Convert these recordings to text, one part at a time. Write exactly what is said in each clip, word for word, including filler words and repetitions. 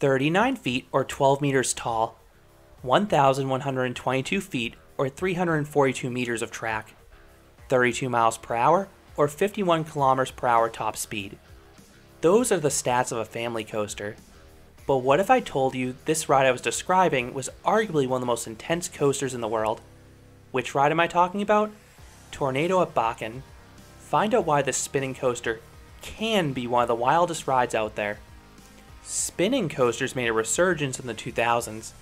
thirty-nine feet or twelve meters tall, one thousand one hundred twenty-two feet or three hundred forty-two meters of track, thirty-two miles per hour or fifty-one kilometers per hour top speed. Those are the stats of a family coaster. But what if I told you this ride I was describing was arguably one of the most intense coasters in the world? Which ride am I talking about? Tornado at Bakken. Find out why this spinning coaster can be one of the wildest rides out there. Spinning coasters made a resurgence in the two thousands.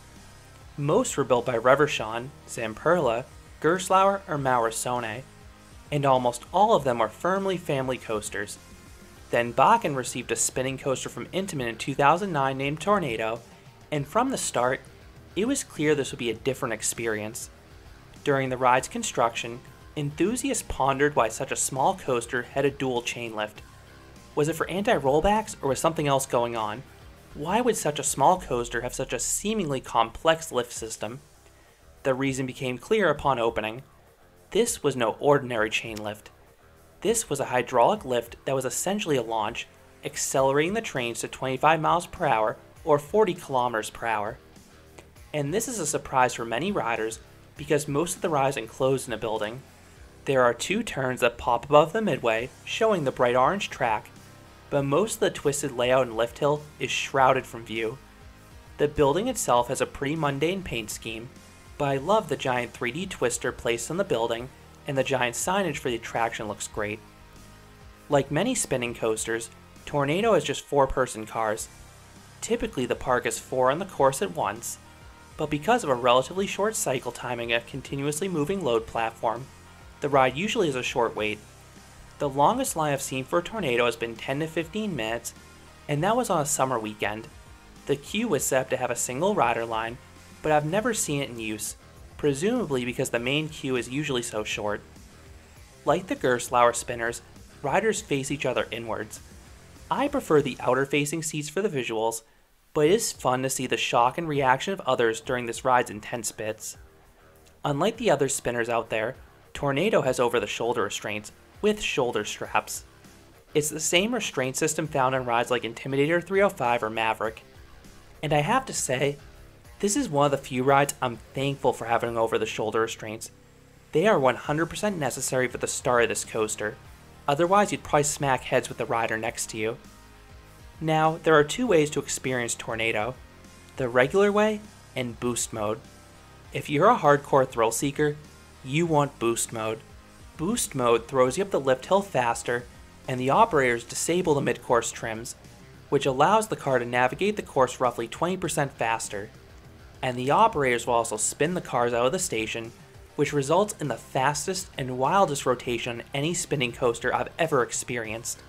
Most were built by Reverchon, Zamperla, Gerstlauer, or Maurer Söhne, and almost all of them are firmly family coasters. Then Bakken received a spinning coaster from Intamin in two thousand nine named Tornado, and from the start, it was clear this would be a different experience. During the ride's construction, enthusiasts pondered why such a small coaster had a dual chain lift. Was it for anti-rollbacks, or was something else going on? Why would such a small coaster have such a seemingly complex lift system? The reason became clear upon opening. This was no ordinary chain lift. This was a hydraulic lift that was essentially a launch, accelerating the trains to twenty-five miles per hour or forty kilometers per hour. And this is a surprise for many riders because most of the rides enclosed in a building. There are two turns that pop above the midway, showing the bright orange track, but most of the twisted layout and lift hill is shrouded from view. The building itself has a pretty mundane paint scheme, but I love the giant three D twister placed on the building, and the giant signage for the attraction looks great. Like many spinning coasters, Tornado is just four-person cars. Typically the park is four on the course at once, but because of a relatively short cycle time and a continuously moving load platform, the ride usually is a short wait. The longest line I've seen for a Tornado has been ten to fifteen minutes, and that was on a summer weekend. The queue was set up to have a single rider line, but I've never seen it in use, presumably because the main queue is usually so short. Like the Gerstlauer spinners, riders face each other inwards. I prefer the outer facing seats for the visuals, but it is fun to see the shock and reaction of others during this ride's intense bits. Unlike the other spinners out there, Tornado has over the shoulder restraints with shoulder straps. It's the same restraint system found on rides like Intimidator three oh five or Maverick. And I have to say, this is one of the few rides I'm thankful for having over-the-shoulder restraints. They are one hundred percent necessary for the start of this coaster, otherwise you'd probably smack heads with the rider next to you. Now, there are two ways to experience Tornado, the regular way and boost mode. If you're a hardcore thrill seeker, you want boost mode. Boost mode throws you up the lift hill faster, and the operators disable the mid-course trims, which allows the car to navigate the course roughly twenty percent faster. And the operators will also spin the cars out of the station, which results in the fastest and wildest rotation on any spinning coaster I've ever experienced.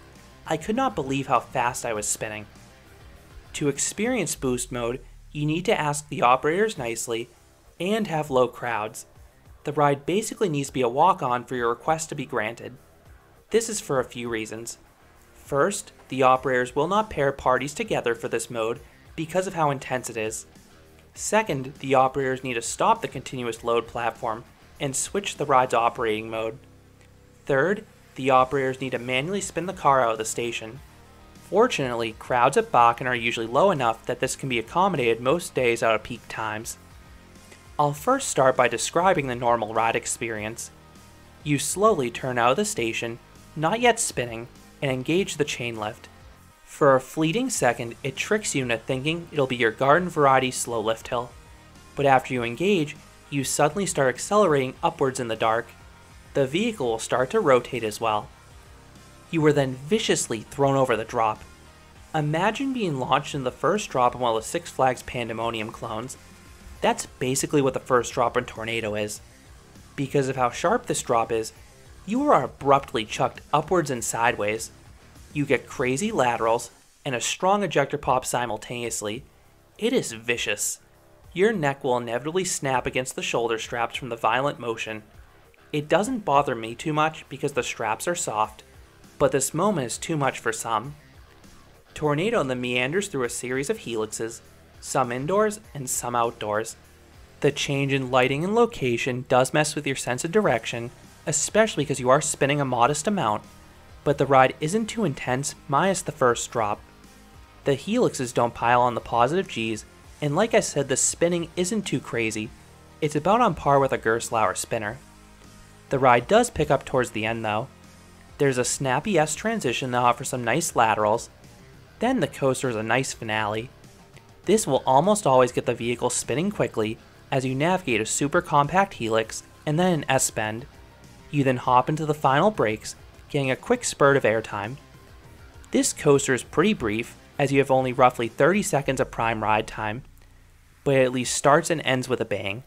I could not believe how fast I was spinning. To experience boost mode, you need to ask the operators nicely and have low crowds. The ride basically needs to be a walk-on for your request to be granted. This is for a few reasons. First, the operators will not pair parties together for this mode because of how intense it is. Second, the operators need to stop the continuous load platform and switch the ride's operating mode. Third, the operators need to manually spin the car out of the station. Fortunately, crowds at Bakken are usually low enough that this can be accommodated most days out of peak times. I'll first start by describing the normal ride experience. You slowly turn out of the station, not yet spinning, and engage the chain lift. For a fleeting second, it tricks you into thinking it'll be your garden variety slow lift hill. But after you engage, you suddenly start accelerating upwards in the dark. The vehicle will start to rotate as well. You are then viciously thrown over the drop. Imagine being launched in the first drop in one of the Six Flags Pandemonium clones. That's basically what the first drop in Tornado is. Because of how sharp this drop is, you are abruptly chucked upwards and sideways. You get crazy laterals and a strong ejector pop simultaneously. It is vicious. Your neck will inevitably snap against the shoulder straps from the violent motion. It doesn't bother me too much because the straps are soft, but this moment is too much for some. Tornado then meanders through a series of helixes, some indoors and some outdoors. The change in lighting and location does mess with your sense of direction, especially because you are spinning a modest amount, but the ride isn't too intense minus the first drop. The helixes don't pile on the positive G's, and like I said, the spinning isn't too crazy. It's about on par with a Gerstlauer spinner. The ride does pick up towards the end though. There's a snappy S transition that offers some nice laterals, then the coaster is a nice finale. This will almost always get the vehicle spinning quickly as you navigate a super compact helix and then an S bend. You then hop into the final brakes, getting a quick spurt of airtime. This coaster is pretty brief as you have only roughly thirty seconds of prime ride time, but it at least starts and ends with a bang.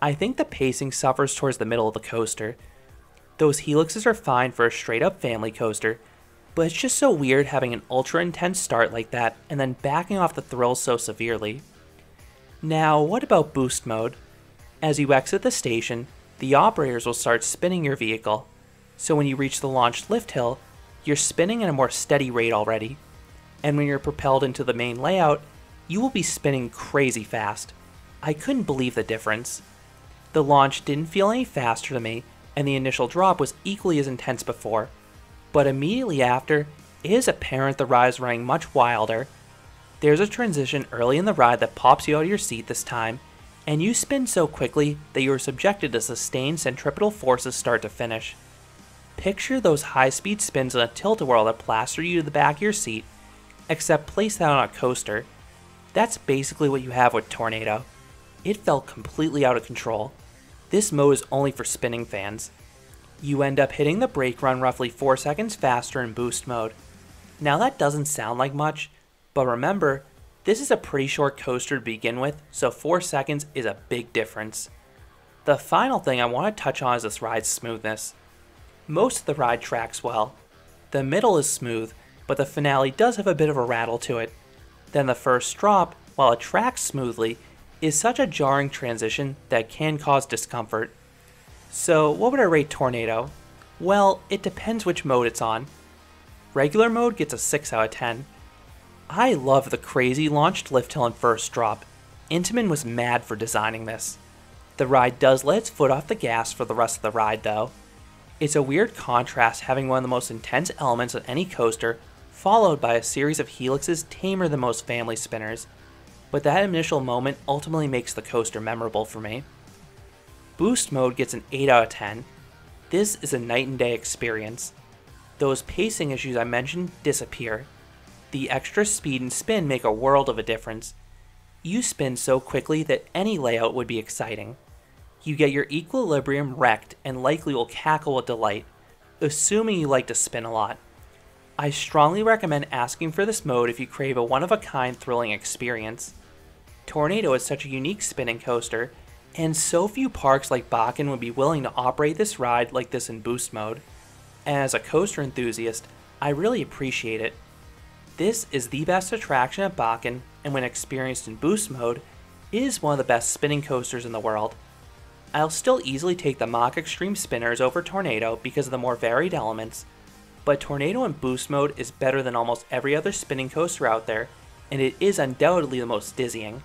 I think the pacing suffers towards the middle of the coaster. Those helixes are fine for a straight up family coaster, but it's just so weird having an ultra intense start like that and then backing off the thrill so severely. Now what about boost mode? As you exit the station, the operators will start spinning your vehicle, so when you reach the launch lift hill, you're spinning at a more steady rate already, and when you're propelled into the main layout, you will be spinning crazy fast. I couldn't believe the difference. The launch didn't feel any faster to me, and the initial drop was equally as intense before, but immediately after, it is apparent the ride is running much wilder. There's a transition early in the ride that pops you out of your seat this time, and you spin so quickly that you are subjected to sustained centripetal forces start to finish. Picture those high-speed spins on a tilt-a-whirl that plaster you to the back of your seat, except place that on a coaster. That's basically what you have with Tornado. It felt completely out of control. This mode is only for spinning fans. You end up hitting the brake run roughly four seconds faster in boost mode. Now that doesn't sound like much, but remember, this is a pretty short coaster to begin with, so four seconds is a big difference. The final thing I want to touch on is this ride's smoothness. Most of the ride tracks well. The middle is smooth, but the finale does have a bit of a rattle to it. Then the first drop, while it tracks smoothly, is such a jarring transition that can cause discomfort. So what would I rate Tornado? Well, it depends which mode it's on. Regular mode gets a six out of ten. I love the crazy launched lift hill and first drop. Intamin was mad for designing this. The ride does let its foot off the gas for the rest of the ride though. It's a weird contrast having one of the most intense elements on any coaster followed by a series of helixes tamer than most family spinners, but that initial moment ultimately makes the coaster memorable for me. Boost mode gets an eight out of ten. This is a night and day experience. Those pacing issues I mentioned disappear. The extra speed and spin make a world of a difference. You spin so quickly that any layout would be exciting. You get your equilibrium wrecked and likely will cackle with delight, assuming you like to spin a lot. I strongly recommend asking for this mode if you crave a one-of-a-kind thrilling experience. Tornado is such a unique spinning coaster, and so few parks like Bakken would be willing to operate this ride like this in boost mode. And as a coaster enthusiast, I really appreciate it. This is the best attraction at Bakken, and when experienced in boost mode, it is one of the best spinning coasters in the world. I'll still easily take the Mach Xtreme spinners over Tornado because of the more varied elements, but Tornado in boost mode is better than almost every other spinning coaster out there, and it is undoubtedly the most dizzying.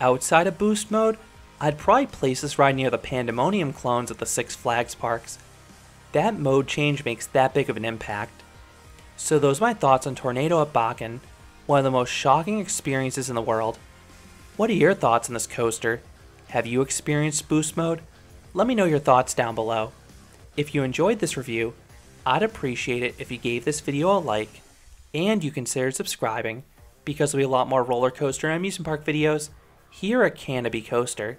Outside of boost mode, I'd probably place this ride near the Pandemonium clones at the Six Flags parks. That mode change makes that big of an impact. So those are my thoughts on Tornado at Bakken, one of the most shocking experiences in the world. What are your thoughts on this coaster? Have you experienced boost mode? Let me know your thoughts down below. If you enjoyed this review, I'd appreciate it if you gave this video a like, and you consider subscribing, because there'll be a lot more roller coaster and amusement park videos here at Canobie Coaster.